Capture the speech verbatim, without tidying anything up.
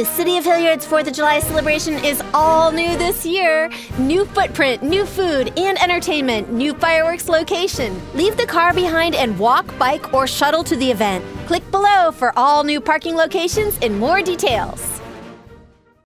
The City of Hilliard's fourth of July celebration is all new this year. New footprint, new food and entertainment, new fireworks location. Leave the car behind and walk, bike, or shuttle to the event. Click below for all new parking locations and more details.